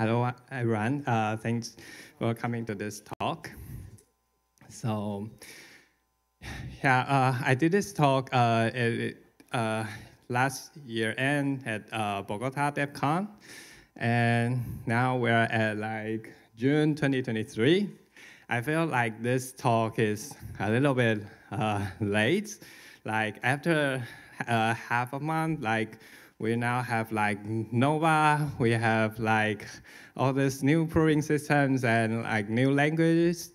Hello, everyone. Thanks for coming to this talk. So, yeah, I did this talk last year end at Bogota DevCon, and now we're at like June 2023. I feel like this talk is a little bit late. Like after half a month, like we now have like Nova, we have like all these new proving systems and like new languages,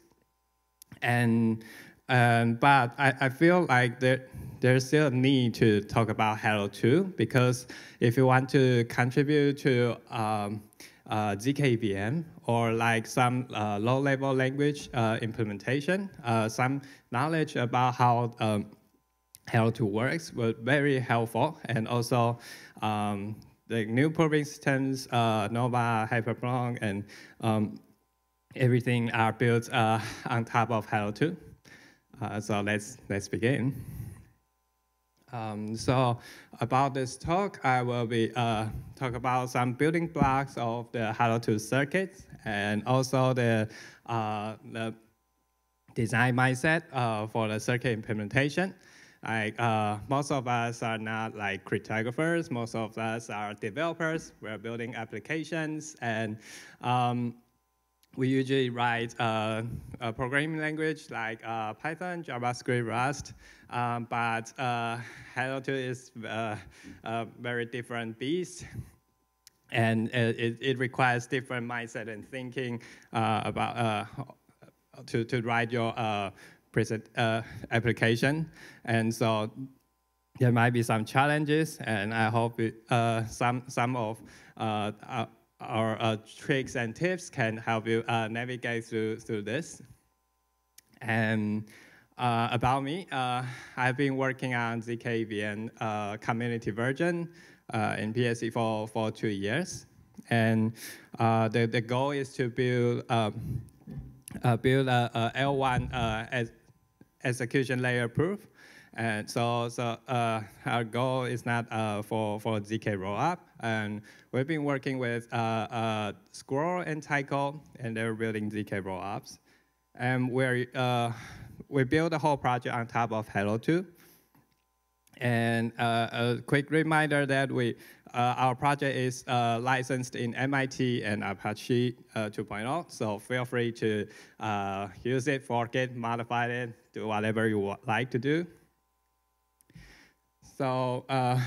and but I feel like there's still a need to talk about Halo2, because if you want to contribute to zkEVM or like some low-level language implementation, some knowledge about how Halo2 works was very helpful. And also the new proving systems, Nova, HyperPlonk, and everything are built on top of Halo2. So let's begin. So about this talk, I will be talk about some building blocks of the Halo2 circuits, and also the design mindset for the circuit implementation. Like most of us are not like cryptographers. Most of us are developers. We're building applications, and we usually write a programming language like Python, JavaScript, Rust. But Halo2 is a very different beast, and it requires different mindset and thinking about to write your application, and so there might be some challenges, and I hope some of our tricks and tips can help you navigate through this. And about me, I've been working on zkEVM community version in PSE for 2 years, and the goal is to build a L1 as execution layer proof, and so our goal is not for zk rollup, and we've been working with Scroll and Teiko, and they're building zk rollups, and we built the whole project on top of Halo2. And a quick reminder that our project is licensed in MIT and Apache 2.0, so feel free to use it, forget, modify it, do whatever you like to do. So a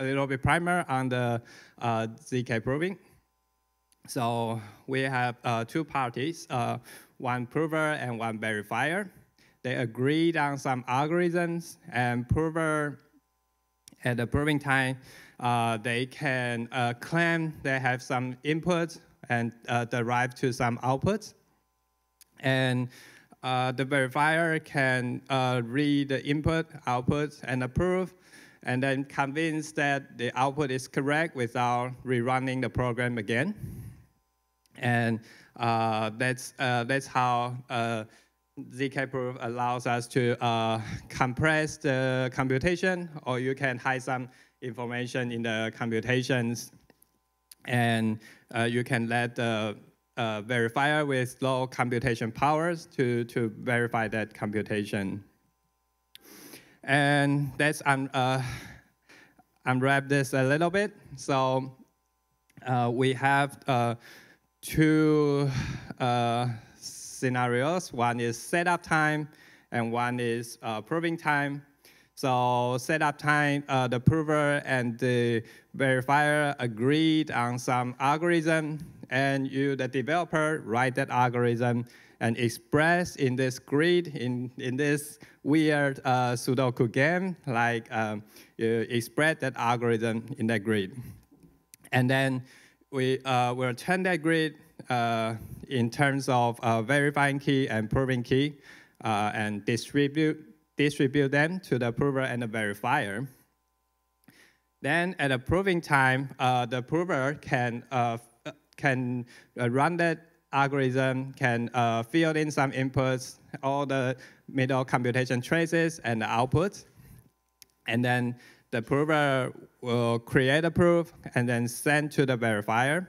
little bit primer on the zk proving. So we have two parties, one prover and one verifier. They agreed on some algorithms, and prover at the proving time, they can claim they have some inputs and derive to some outputs. And the verifier can read the input, outputs, and approve, and then convince that the output is correct without rerunning the program again. And that's how zkProof allows us to compress the computation, or you can hide some information in the computations, and you can let the verifier with low computation powers to verify that computation. And let's unwrap this a little bit. So we have two scenarios. One is setup time, and one is proving time. So setup time, the prover and the verifier agreed on some algorithm, and you, the developer, write that algorithm and express in this grid, in this weird Sudoku game, like you express that algorithm in that grid. And then we will turn that grid in terms of verifying key and proving key, and distribute them to the prover and the verifier. Then at the proving time, the prover can run that algorithm, can fill in some inputs, all the middle computation traces and the outputs, and then the prover will create a proof and then send to the verifier.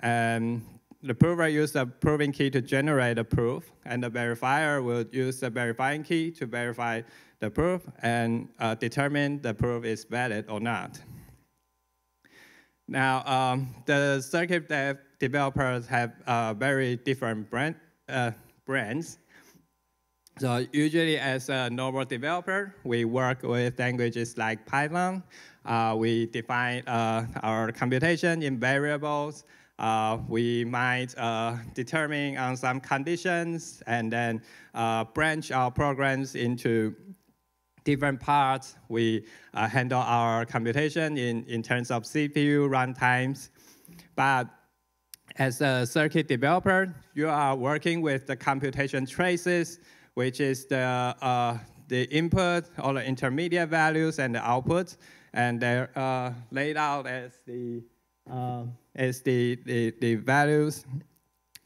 And The prover uses a proving key to generate a proof, and the verifier will use the verifying key to verify the proof and determine the proof is valid or not. Now, the circuit dev developers have very different brands. So usually as a normal developer, we work with languages like Python. We define our computation in variables. We might determine on some conditions and then branch our programs into different parts. We handle our computation in terms of CPU runtimes. But as a circuit developer, you are working with the computation traces, which is the input, all the intermediate values, and the outputs, and they're laid out as the values.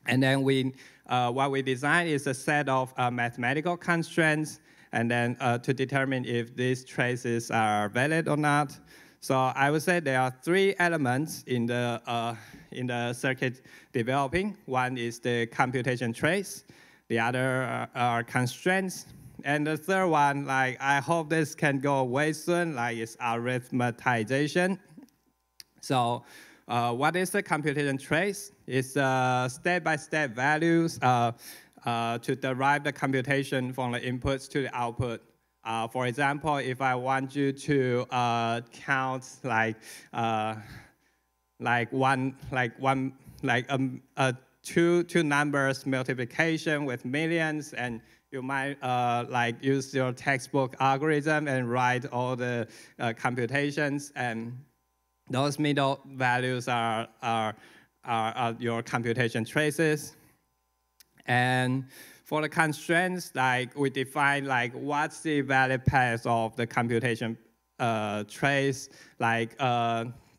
And then we what we design is a set of mathematical constraints, and then to determine if these traces are valid or not. So I would say there are three elements in the circuit developing. One is the computation trace. The other are constraints. And the third one, like I hope this can go away soon, like it's arithmetization. So what is the computation trace? It's step-by-step values to derive the computation from the inputs to the output. For example, if I want you to count two numbers multiplication with millions, and you might like use your textbook algorithm and write all the computations, and those middle values are your computation traces. And for the constraints, like we define like what's the valid path of the computation trace, like.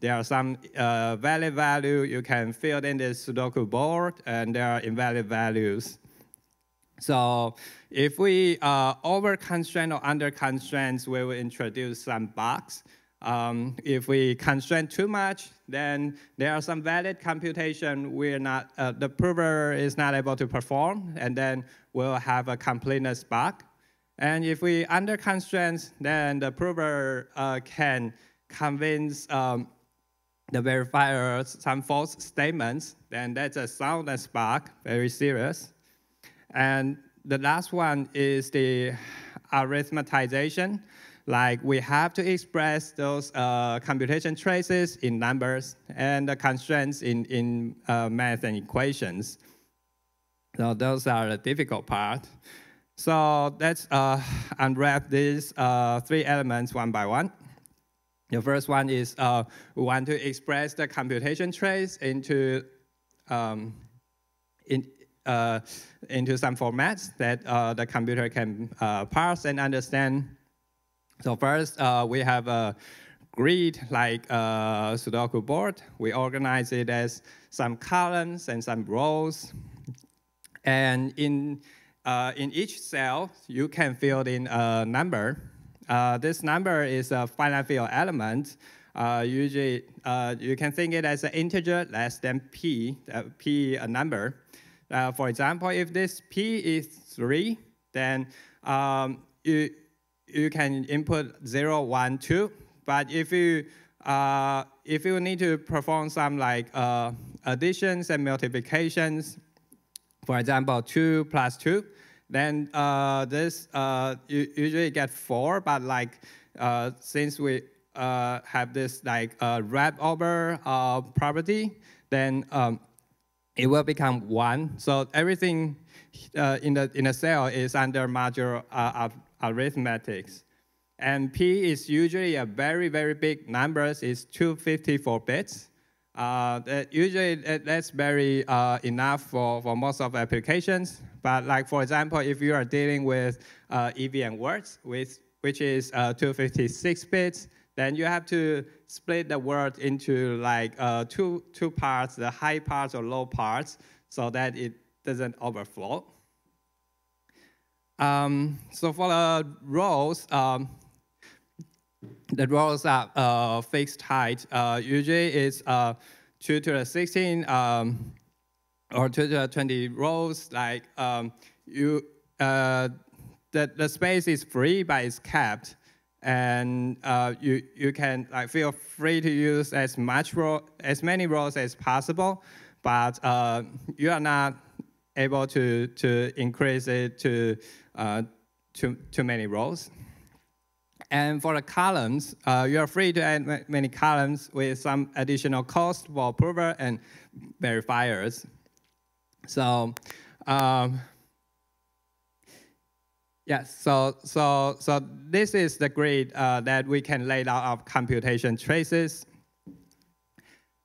There are some valid value. You can fill in the Sudoku board, and there are invalid values. So if we over constrain or under constraints, we will introduce some bugs. If we constrain too much, then there are some valid computation we're not the prover is not able to perform, and then we'll have a completeness bug. And if we under constraints, then the prover can convince the verifier some false statements, then that's a soundness bug, very serious. And the last one is the arithmetization. Like we have to express those computation traces in numbers and the constraints in math and equations. So those are the difficult part. So let's unwrap these three elements one by one. The first one is we want to express the computation trace into some formats that the computer can parse and understand. So first, we have a grid like Sudoku board. We organize it as some columns and some rows, and in each cell you can fill in a number. This number is a finite field element. Usually, you can think it as an integer less than p, p a number. For example, if this p is 3, then you can input 0, 1, 2. But if you need to perform some like additions and multiplications, for example, 2 plus 2, then this you usually get 4, but like since we have this like wrap over property, then it will become 1. So everything in the cell is under modular arithmetics, and p is usually a very, very big number. It's 254 bits. That usually that's very enough for most of applications. But like for example, if you are dealing with EVM words, which is 256 bits, then you have to split the word into like two parts, the high parts or low parts, so that it doesn't overflow. So for the rows are fixed height. Usually it's 2 to the 16 or 20 rows, like the space is free, but it's capped, and you can feel free to use as many rows as possible, but you are not able to increase it to too many rows. And for the columns, you are free to add many columns with some additional cost for approver and verifiers. So, so this is the grid that we can lay out of computation traces.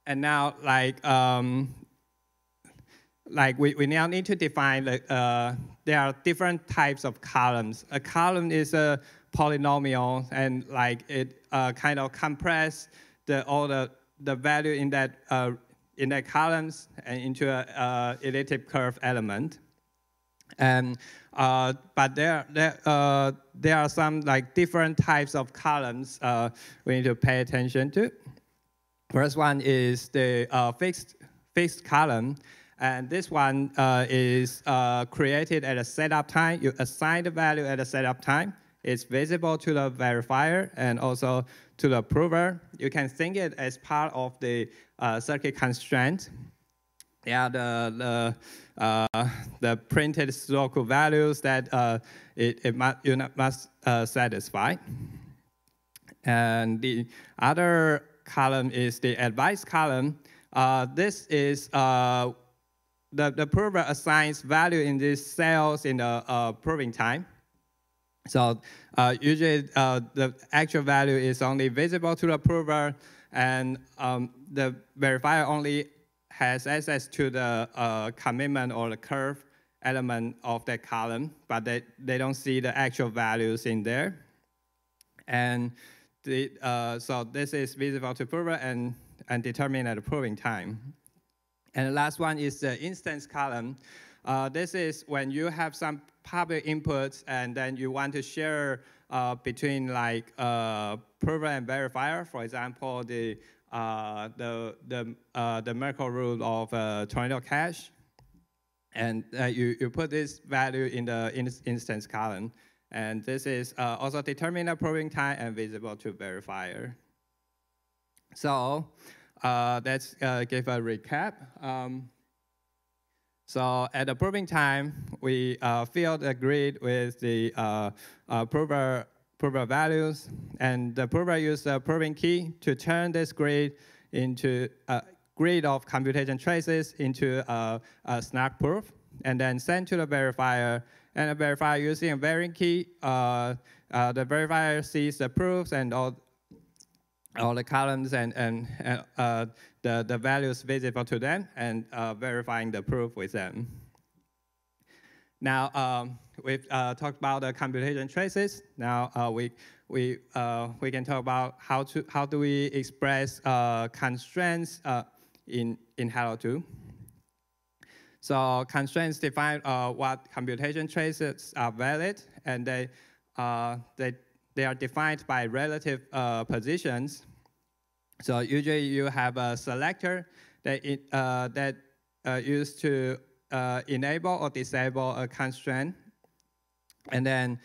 And now, we now need to define the. There are different types of columns. A column is a polynomial, and it kind of compress all the value in that columns and into a elliptic curve element. And but there are some different types of columns we need to pay attention to. First one is the fixed column, and this one is created at a setup time. You assign the value at a setup time. It's visible to the verifier and also to the prover. You can think it as part of the circuit constraint. Yeah, the printed historical values that you must satisfy. And the other column is the advice column. This is the prover assigns value in these cells in the proving time. So usually the actual value is only visible to the prover, and the verifier only has access to the commitment or the curve element of that column, but they don't see the actual values in there. And so this is visible to prover and determined at the proving time. And the last one is the instance column. This is when you have some public inputs, and then you want to share between prover and verifier. For example, the Merkle root of Tornado Cache, and you put this value in the instance column, and this is also determined at proving time and visible to verifier. So let's give a recap. So at the proving time, we fill the grid with the prover values, and the prover uses the proving key to turn this grid into a grid of computation traces into a SNARK proof, and then send to the verifier. And the verifier, using a varying key, the verifier sees the proofs and all the columns and the values visible to them, and verifying the proof with them. Now we've talked about the computation traces. Now we can talk about how do we express constraints in Halo2. So constraints define what computation traces are valid, and they are defined by relative positions. So usually you have a selector that used to enable or disable a constraint. And then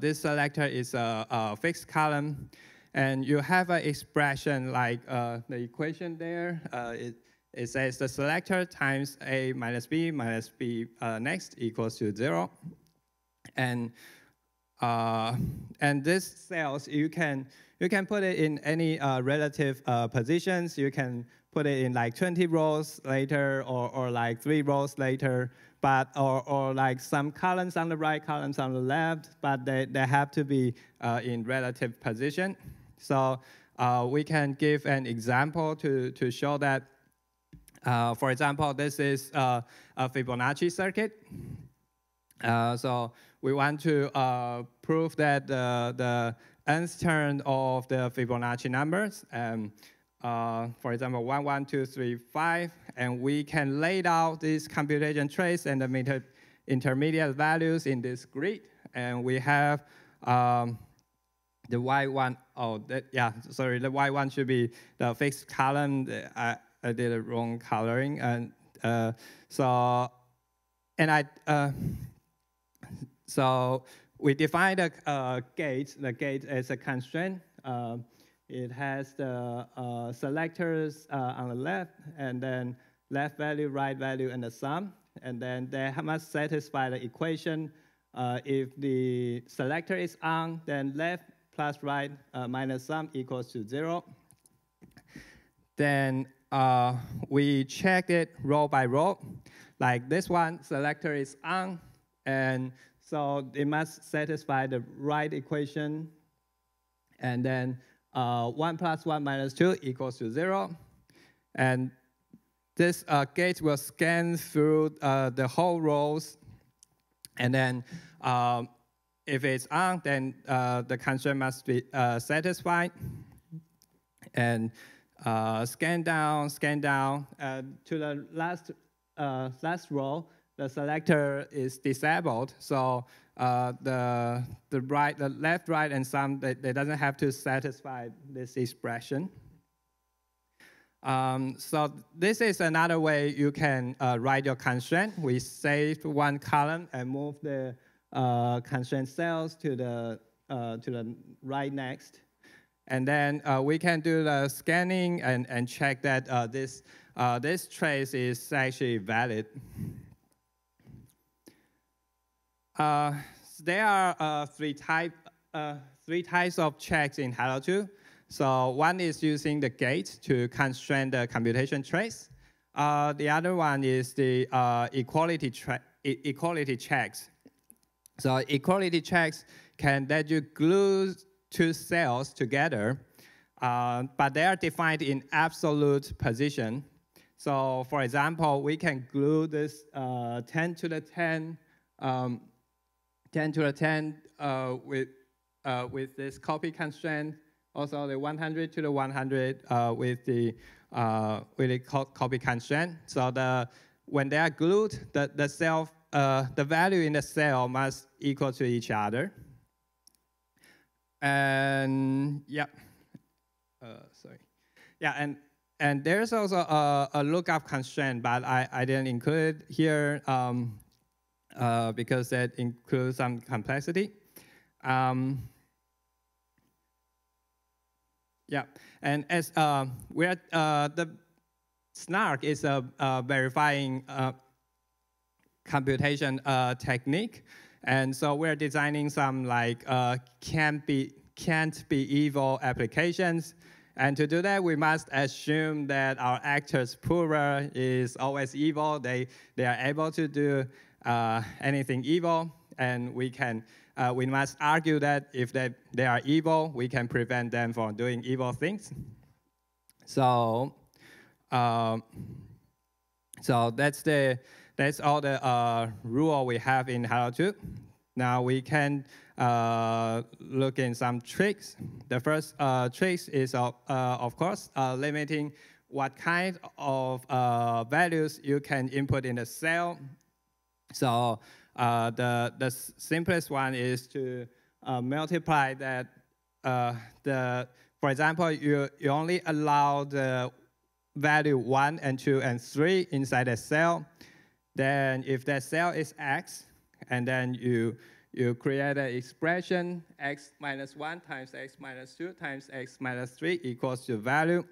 this selector is a fixed column. And you have an expression like the equation there. It says the selector times A minus B next equals to 0. And this cells, you can put it in any relative positions. You can put it in 20 rows later, or 3 rows later, but or some columns on the right, columns on the left, but they have to be in relative position. So we can give an example to show that. For example, this is a Fibonacci circuit. So we want to prove that the nth turn of the Fibonacci numbers, for example, 1, 1, 2, 3, 5, and we can lay out this computation trace and the intermediate values in this grid, and we have the y1, the y1 should be the fixed column. I did a wrong coloring, and So we define the gate as a constraint. It has the selectors on the left, and then left value, right value, and the sum. And then they must satisfy the equation. If the selector is on, then left plus right minus sum equals to 0. Then we checked it row by row. Like this one, selector is on, and so it must satisfy the right equation. And then 1 plus 1 minus 2 equals to 0. And this gate will scan through the whole rows. And then if it's on, then the constraint must be satisfied. And scan down to the last row. The selector is disabled, so the left, right, and sum, they doesn't have to satisfy this expression. So this is another way you can write your constraint. We save one column and move the constraint cells to the right next, and then we can do the scanning and check that this trace is actually valid. There are three types of checks in Halo2. So one is using the gate to constrain the computation trace. The other one is the equality checks. So equality checks can let you glue two cells together, but they are defined in absolute position. So for example, we can glue this 10 to the 10 with this copy constraint, also the 100 to the 100 with the copy constraint. So when they are glued, the value in the cell must equal to each other. And yeah, and there's also a lookup constraint, but I didn't include it here. Because that includes some complexity. And as the SNARK is a verifying computation technique, and so we're designing some like can't be evil applications, and to do that we must assume that our actors poorer is always evil. They are able to do anything evil, and we must argue that if they are evil, we can prevent them from doing evil things. So, that's all the rule we have in Halo2. Now we can look in some tricks. The first trick is of course limiting what kind of values you can input in the cell. So the simplest one is to multiply that. For example, you only allow the value 1, 2, and 3 inside a cell. Then if that cell is x, and then you create an expression x minus 1 times x minus 2 times x minus 3 equals to value.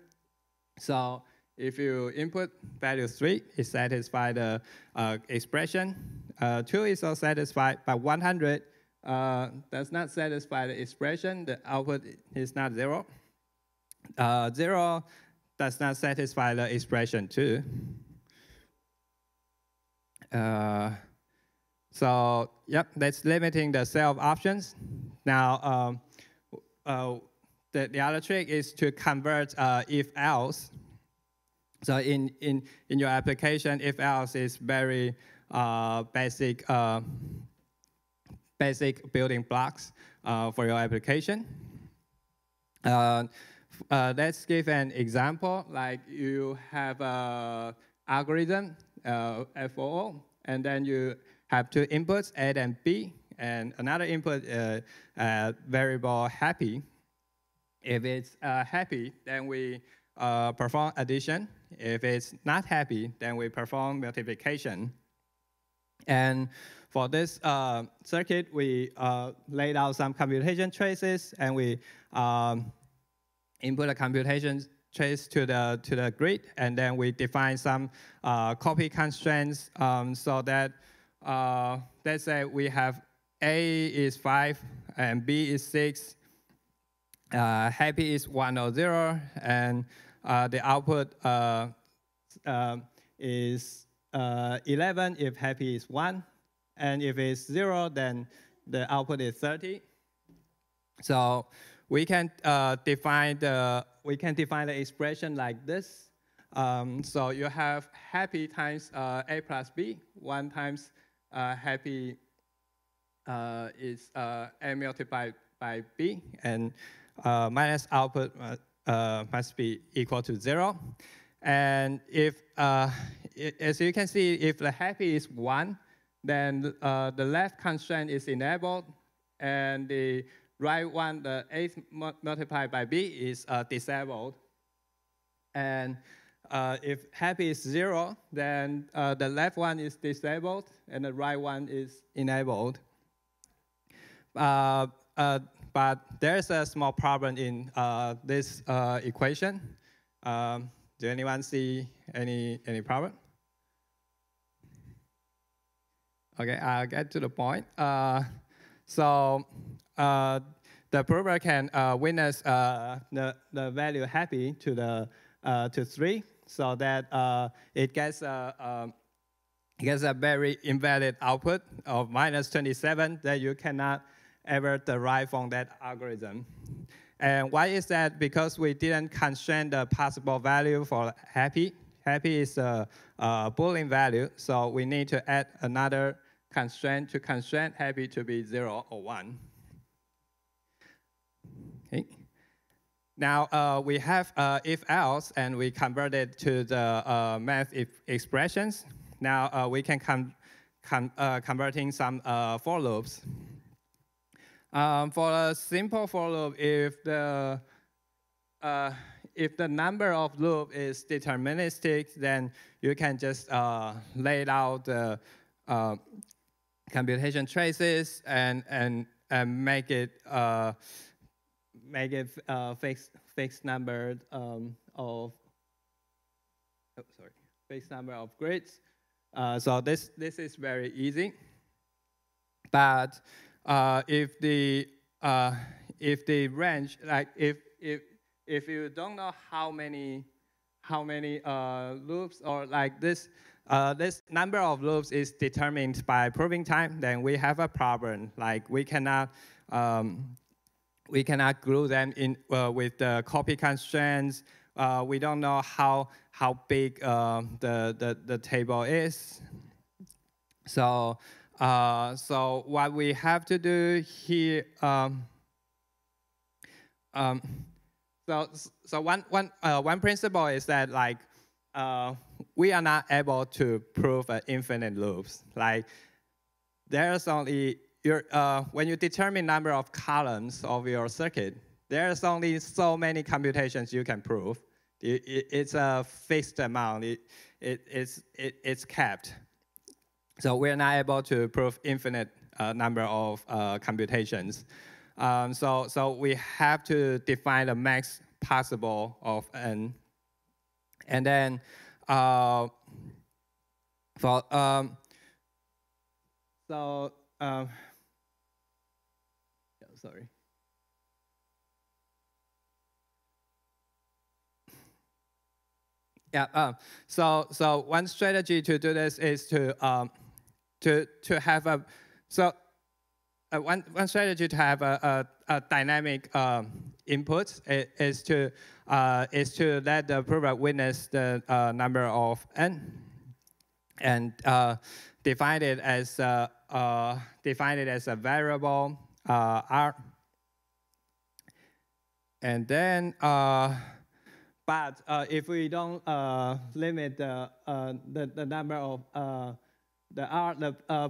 So if you input value 3, it satisfies the expression. 2 is also satisfied, but 100 does not satisfy the expression. The output is not 0. 0 does not satisfy the expression 2. That's limiting the cell of options. Now, the other trick is to convert if-else. So in your application, if-else is very basic building blocks for your application. Let's give an example. Like you have a algorithm FOO, and then you have two inputs A and B, and another input variable happy. If it's happy, then we perform addition. If it's not happy, then we perform multiplication. And for this circuit, we laid out some computation traces, and we input a computation trace to the grid, and then we define some copy constraints so that let's say we have A is 5 and B is 6. Happy is 1 or 0, and the output is 11 if happy is 1, and if it's 0, then the output is 30. So we can define the expression like this. So you have happy times A plus B, 1 times happy is A multiplied by B, and minus output must be equal to 0. And if, as you can see, if the happy is 1, then the left constraint is enabled, and the right one, the A multiplied by B, is disabled. And if happy is 0, then the left one is disabled, and the right one is enabled. But there's a small problem in this equation. Do anyone see any problem? Okay, I'll get to the point. So the prover can witness the value happy to the to 3, so that it gets a very invalid output of minus 27 that you cannot ever derived from that algorithm. And why is that? Because we didn't constrain the possible value for happy. Happy is a Boolean value, so we need to add another constraint to constrain happy to be 0 or 1. Okay. Now we have if-else, and we convert it to the math expressions. Now we can converting some for loops. For a simple for loop, if the number of loop is deterministic, then you can just lay out the computation traces and make it fixed number of grids. So this is very easy, but if the range, like if you don't know how many loops, or like this number of loops is determined by proving time, then we have a problem. Like we cannot glue them in with the copy constraints. We don't know how big the table is. So. So what we have to do here, so one principle is that, like, we are not able to prove infinite loops. Like, there's only when you determine number of columns of your circuit, there's only so many computations you can prove. It's a fixed amount. It's capped. So we're not able to prove infinite number of computations. So we have to define the max possible of n. And then sorry. Yeah. So one strategy to do this is to have a one strategy to have a dynamic input is to let the prover witness the number of n, and define it as a variable r, and then but if we don't limit the number of the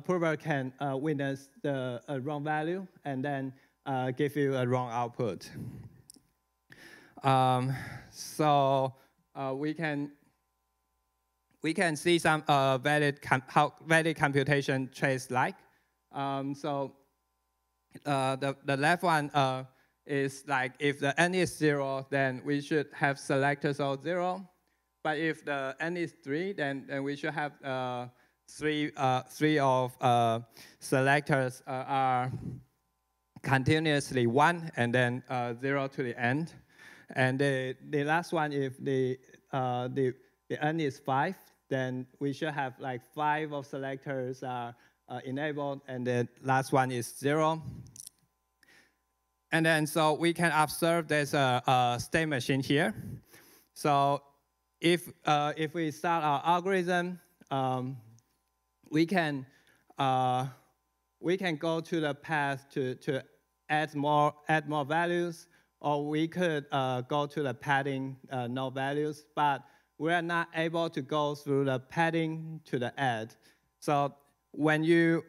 prover can witness the wrong value, and then give you a wrong output. So we can we can see some valid computation traits like. So the left one is like if the n is 0, then we should have selectors all 0. But if the n is 3, then we should have three selectors are continuously 1 and then 0 to the end. And the last one, if the n is 5, then we should have like 5 of selectors are enabled, and the last one is 0. And then so we can observe there's a state machine here. So if we start our algorithm, we can go to the path to add more values, or we could go to the padding no values. But we are not able to go through the padding to the add. So when a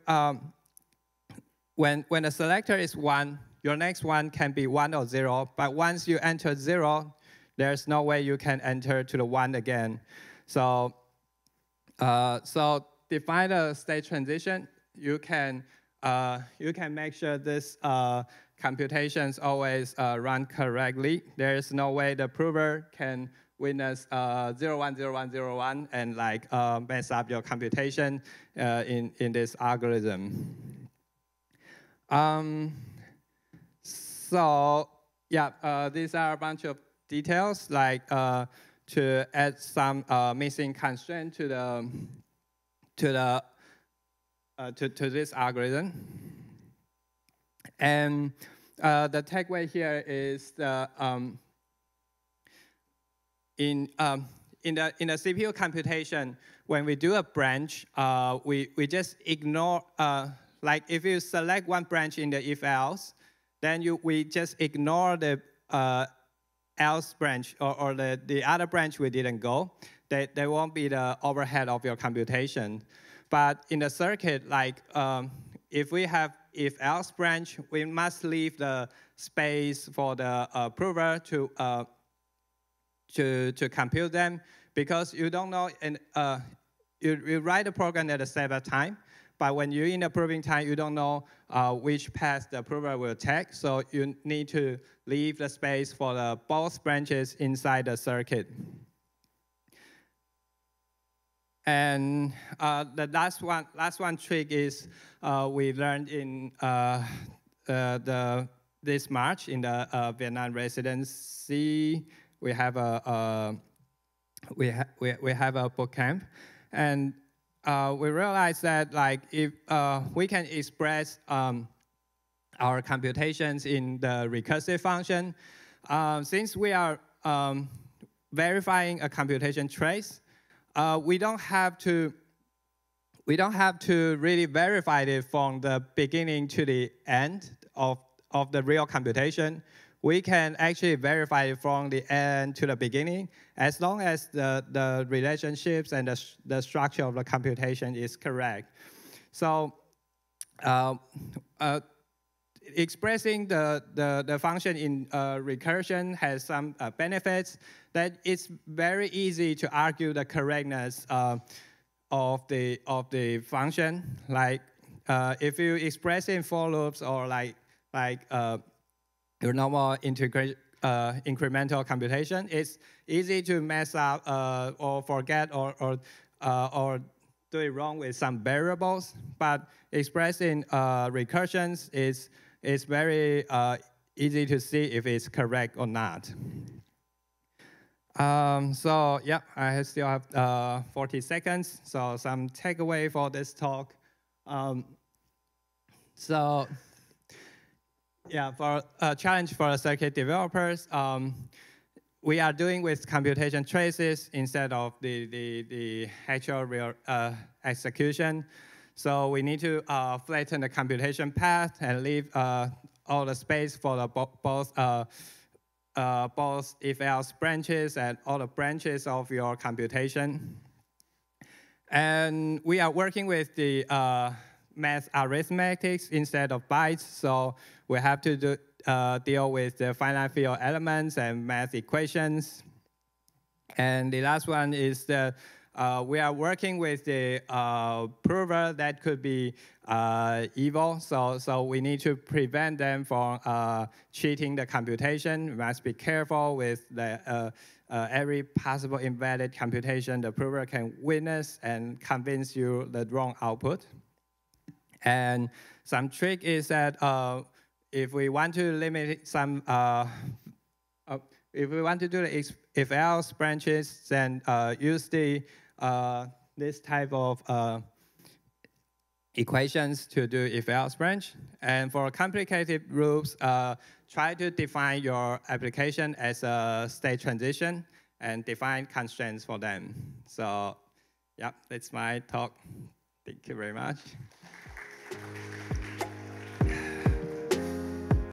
selector is 1, your next one can be 1 or 0. But once you enter 0, there's no way you can enter to the 1 again. So so define a state transition. You can make sure this computations always run correctly. There is no way the prover can witness 0, 1, 0, 1, 0, 1 and like mess up your computation in this algorithm. So yeah, these are a bunch of details like to add some missing constraint to this algorithm. And the takeaway here is the in the CPU computation, when we do a branch, we just ignore like if you select one branch in the if else, then we just ignore the else branch or the other branch we didn't go. They won't be the overhead of your computation. But in the circuit, like if we have if else branch, we must leave the space for the prover to compute them, because you don't know, and you write a program at a stable time, but when you're in the proving time, you don't know which path the prover will take, so you need to leave the space for the both branches inside the circuit. And the last trick is we learned in this March in the Vietnam residency. We have a boot camp, and we realized that like if we can express our computations in the recursive function, since we are verifying a computation trace, we don't have to really verify it from the beginning to the end of the real computation. We can actually verify it from the end to the beginning, as long as the relationships and the structure of the computation is correct. So expressing the function in recursion has some benefits, that it's very easy to argue the correctness of the function. Like if you express in for loops or like your normal incremental computation, it's easy to mess up or forget or do it wrong with some variables. But expressing recursions is very easy to see if it's correct or not. So yeah, I still have 40 seconds. So some takeaway for this talk. So. Yeah, for a challenge for the circuit developers, we are doing with computation traces instead of the actual real execution. So we need to flatten the computation path and leave all the space for the both if-else branches and all the branches of your computation. And we are working with the math arithmetics instead of bytes, so we have to deal with the finite field elements and math equations. And the last one is the We are working with the prover that could be evil, so we need to prevent them from cheating the computation. We must be careful with the, every possible invalid computation the prover can witness and convince you the wrong output. And some trick is that if we want to limit some, if we want to do the if-else branches, then use the this type of equations to do if-else branch. And for complicated loops, try to define your application as a state transition and define constraints for them. So, yeah, that's my talk. Thank you very much.